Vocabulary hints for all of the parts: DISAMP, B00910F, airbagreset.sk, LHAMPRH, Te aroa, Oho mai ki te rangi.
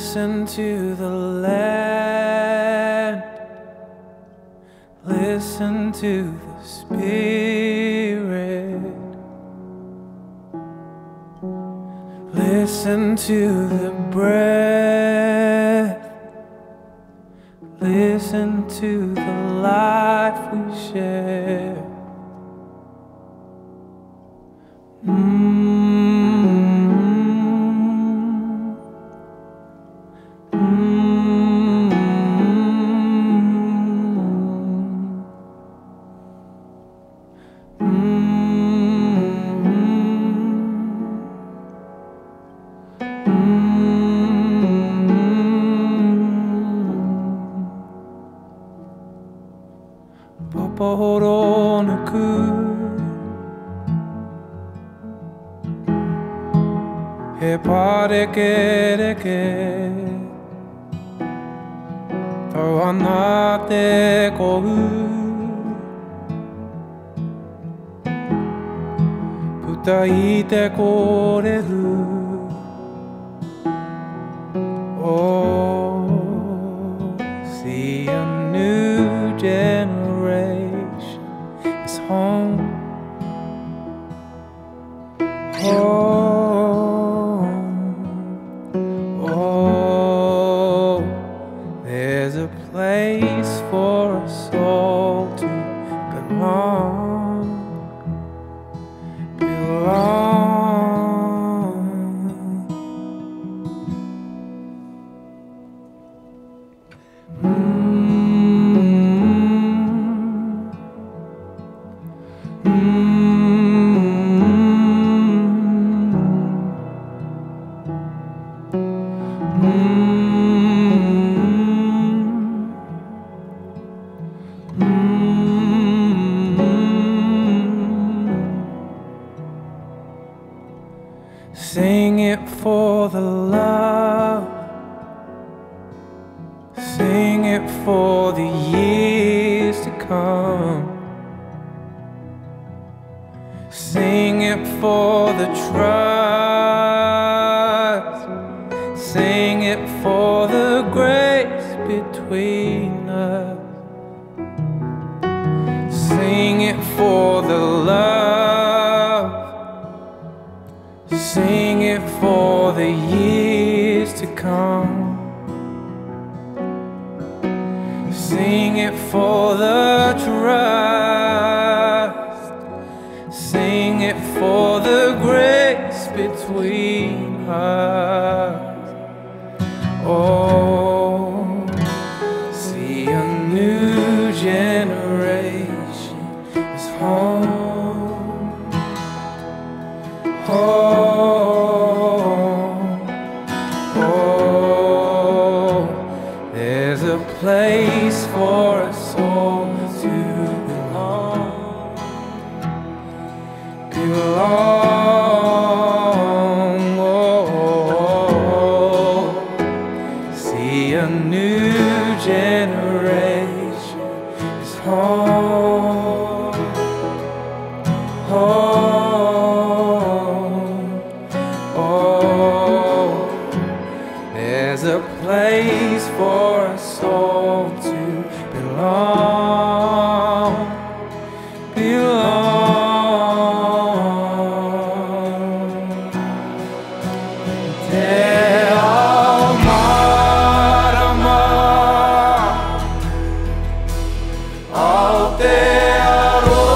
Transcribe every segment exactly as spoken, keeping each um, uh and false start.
Listen to the land, listen to the spirit, listen to the breath, listen to the life we share. Mm. He pareke-reke Tawana te kohu Putai te koreru Oh, see a new generation is home. Oh, place for us all to belong, belong. Mm-hmm. Mm-hmm. Mm-hmm. Sing it for the love, sing it for the years to come, sing it for the trust, sing it for the grace between us, sing it for the love. Sing it for the years to come. Sing it for the trust. Sing it for the grace between us. Oh, see a new generation is home. Oh, place for us all to belong, belong. Oh, oh, oh. See a new generation is home. Oh, oh. There's a place for us all. Te aroa, te aroa.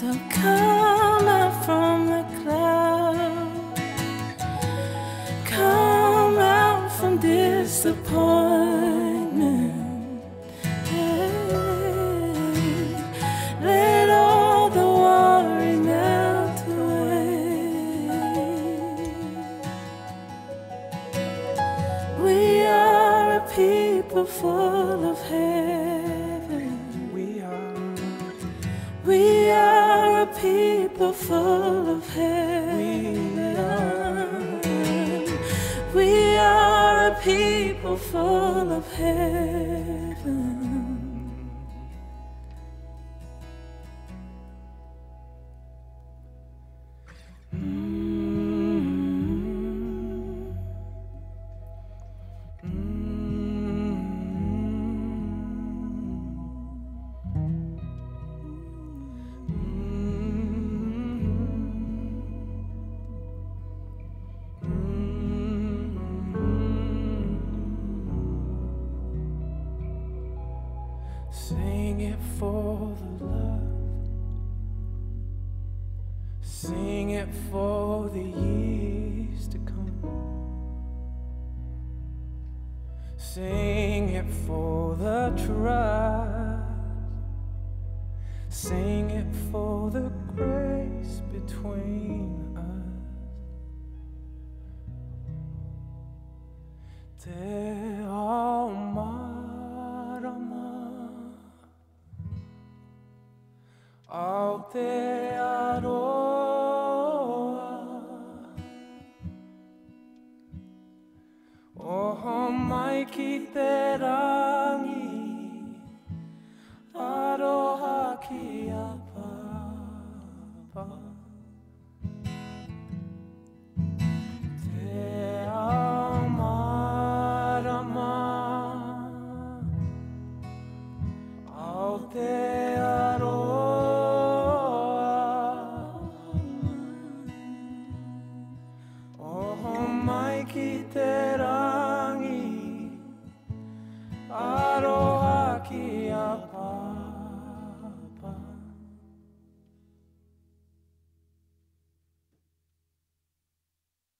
So come out from the cloud, come out from disappointment, hey. Let all the worry melt away. We are a people full of heaven. We are We are people full of heaven. We are, we are a people full of heaven. Mm-hmm. Mm-hmm. Sing it for the love, sing it for the years to come, sing it for the trust, sing it for the grace between us. Te aroa. Au te aroa, oho mai ki te rangi.